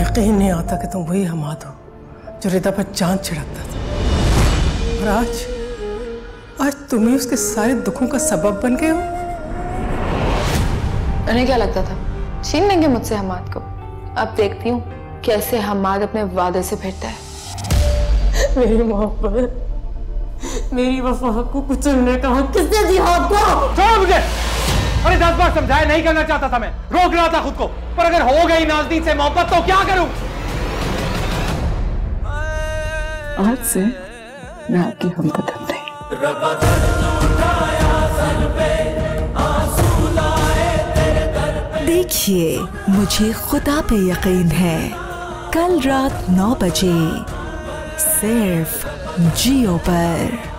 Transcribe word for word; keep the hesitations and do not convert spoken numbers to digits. यकीन नहीं आता कि तुम वही हमाद हो जो रिदा पर चांद छिड़कता था, और आज आज तुम्हें उसके सारे दुखों का सबब बन गए हो। उन्हें क्या लगता था छीन लेंगे मुझसे हमाद को? अब देखती हूँ कैसे हमाद अपने वादे से फिरता है। मेरी मोहब्बत, मेरी वफा को कुचलने का हक किसने दिया आपको? छोड़ मुझे, अरे दस बार समझाया नहीं करना चाहता था, मैं रोक रहा था खुद को, पर अगर हो गई नाज़नीन से मोहब्बत तो क्या करूं? आज से मैं आपकी हमदर्द नहीं। देखिए मुझे खुदा पे यकीन है, कल रात नौ बजे सिर्फ जियो पर।